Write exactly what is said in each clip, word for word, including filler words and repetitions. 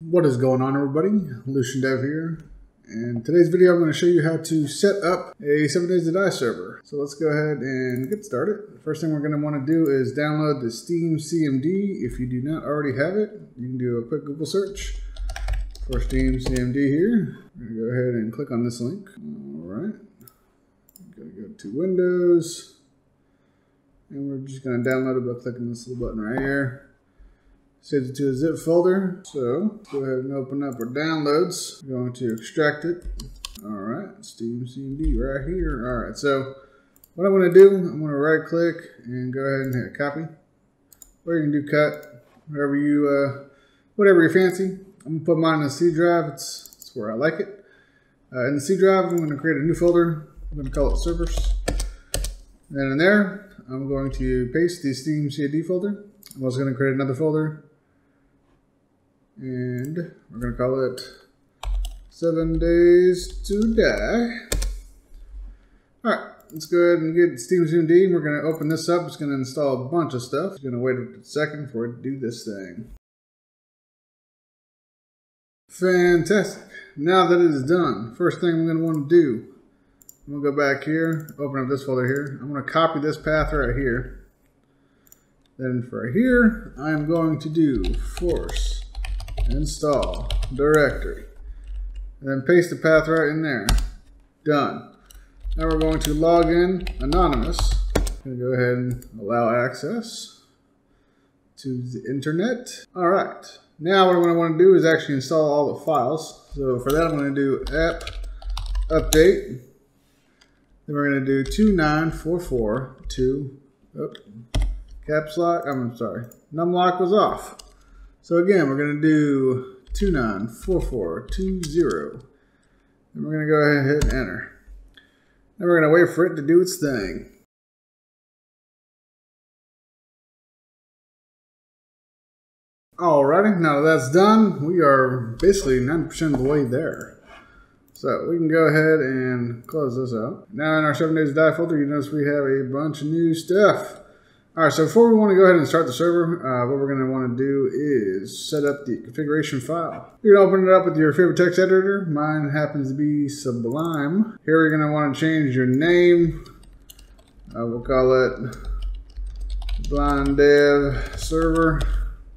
What is going on, everybody? Lucian Dev here. And today's video, I'm going to show you how to set up a seven days to die server. So let's go ahead and get started. The first thing we're going to want to do is download the SteamCMD. If you do not already have it, you can do a quick Google search for SteamCMD here. I'm going to go ahead and click on this link. All right. Going to go to Windows. And we're just going to download it by clicking this little button right here. Saves it to a zip folder. So go ahead and open up our downloads. We're going to extract it. All right, SteamCMD right here. All right, so what I want to do, I'm going to right click and go ahead and hit copy. Or you can do cut, whatever you, uh, whatever you fancy. I'm gonna put mine in the C drive. It's, it's where I like it. Uh, in the C drive, I'm going to create a new folder. I'm going to call it servers. And in there, I'm going to paste the SteamCMD folder. I'm also going to create another folder. And we're going to call it seven days to die. All right, let's go ahead and get SteamCMD. We're going to open this up. It's going to install a bunch of stuff. It's going to wait a second for it to do this thing. Fantastic. Now that it is done, first thing I'm going to want to do, I'm going to go back here, open up this folder here. I'm going to copy this path right here. Then for here, I'm going to do force install directory and then paste the path right in there. Done. Now we're going to log in anonymous. I'm going to go ahead and allow access to the internet. All right, now what I want to do is actually install all the files. So for that, I'm going to do app update. Then we're going to do two nine four four two. Oh, caps lock, I'm sorry, num lock was off. So again, we're going to do two nine four four two zero, and we're going to go ahead and hit enter. Now we're going to wait for it to do its thing. Alrighty, now that that's done, we are basically ninety percent of the way there. So we can go ahead and close this out. Now in our seven days to die folder, you notice we have a bunch of new stuff. All right, so before we want to go ahead and start the server, uh, what we're going to want to do is set up the configuration file. You can open it up with your favorite text editor. Mine happens to be Sublime. Here you're going to want to change your name. Uh, we'll call it Blind Dev Server,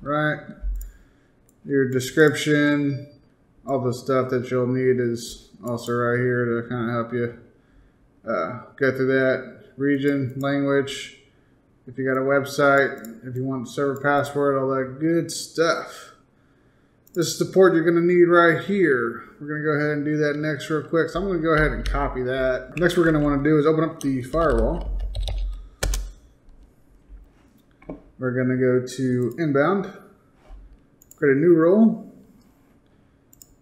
right? Your description, all the stuff that you'll need is also right here to kind of help you uh, go through that. Region, language. If you got a website, if you want server password, all that good stuff. This is the port you're gonna need right here. We're gonna go ahead and do that next real quick. So I'm gonna go ahead and copy that. Next we're gonna wanna do is open up the firewall. We're gonna go to inbound, create a new role,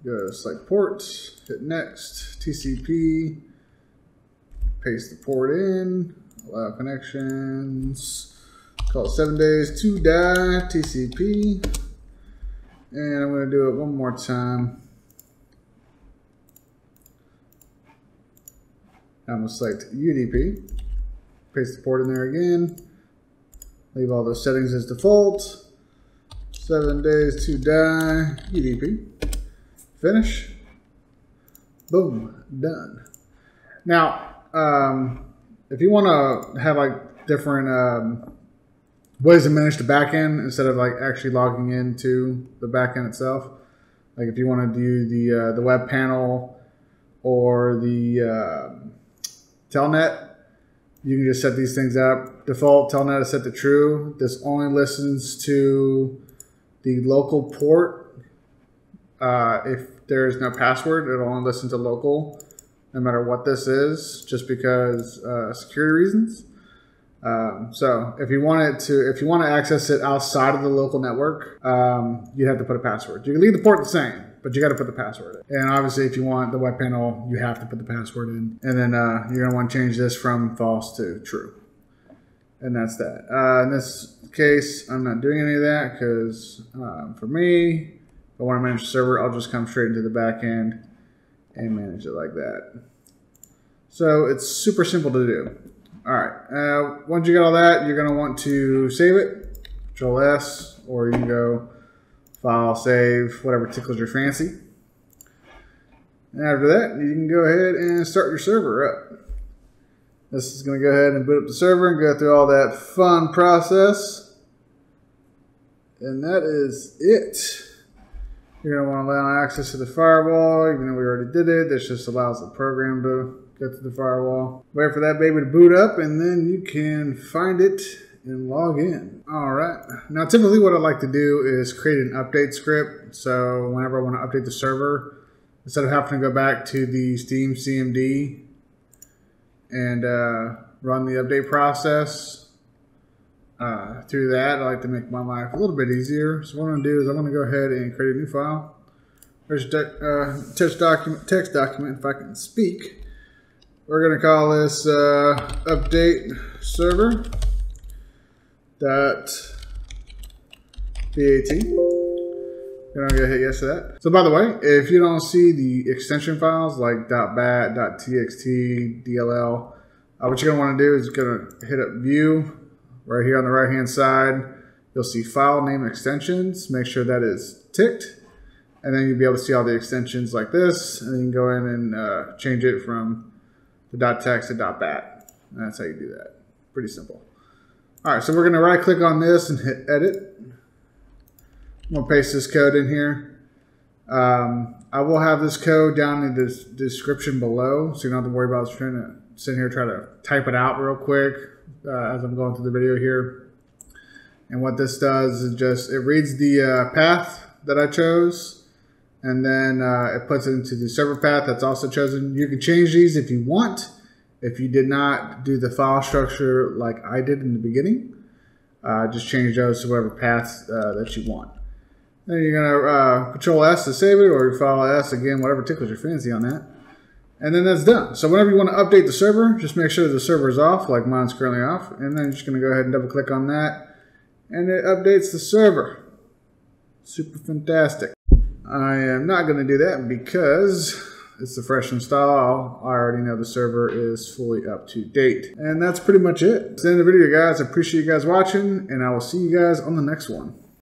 go to select ports, hit next, T C P, paste the port in, allow connections, call it seven days to die, T C P, and I'm going to do it one more time. I'm going to select U D P, paste the port in there again, leave all those settings as default, seven days to die, U D P, finish, boom, done. Now, um, if you want to have like different um, ways to manage the backend instead of like actually logging into the backend itself, like if you want to do the uh, the web panel or the uh, telnet, you can just set these things up. Default telnet is set to true. This only listens to the local port. Uh, if there is no password, it'll only listen to local. No matter what this is, just because uh, security reasons. Um, so if you want it to, if you want to access it outside of the local network, um, you have to put a password. You can leave the port the same, but you got to put the password in. And obviously, if you want the web panel, you have to put the password in. And then uh, you're gonna want to change this from false to true, and that's that. Uh, in this case, I'm not doing any of that because um, for me, if I want to manage the server, I'll just come straight into the back end and manage it like that. So it's super simple to do. All right, uh, once you got all that, you're gonna want to save it, control S, or you can go file, save, whatever tickles your fancy. And after that, you can go ahead and start your server up. This is going to go ahead and boot up the server and go through all that fun process. And that is it. You're going to want to allow access to the firewall, even though we already did it. This just allows the program to go through the firewall. Wait for that baby to boot up, and then you can find it and log in. All right. Now, typically what I like to do is create an update script. So whenever I want to update the server, instead of having to go back to the SteamCMD and uh, run the update process uh, through that, I like to make my life a little bit easier. So what I'm going to do is I'm going to go ahead and create a new file. There's a uh, text document, text document, if I can speak. We're going to call this uh, update server dot bat. We're gonna go hit yes to that. So by the way, if you don't see the extension files like .bat, .txt, D L L, uh, what you're gonna want to do is you're gonna hit up View right here on the right hand side. You'll see File Name Extensions. Make sure that is ticked, and then you'll be able to see all the extensions like this. And then you can go in and uh, change it from the .text to .bat. And that's how you do that. Pretty simple. All right, so we're gonna right click on this and hit edit. I'm gonna paste this code in here. Um, I will have this code down in the description below, so you don't have to worry about trying to sit here and try to type it out real quick uh, as I'm going through the video here. And what this does is just, it reads the uh, path that I chose, and then uh, it puts it into the server path that's also chosen. You can change these if you want. If you did not do the file structure like I did in the beginning, uh, just change those to whatever paths uh, that you want. Then you're gonna uh, Control S to save it, or File S again, whatever tickles your fancy on that. And then that's done. So whenever you want to update the server, just make sure the server is off, like mine's currently off. And then you're just gonna go ahead and double click on that, and it updates the server. Super fantastic. I am not gonna do that because it's the fresh install. I already know the server is fully up to date. And that's pretty much it. That's the end of the video, guys. I appreciate you guys watching, and I will see you guys on the next one.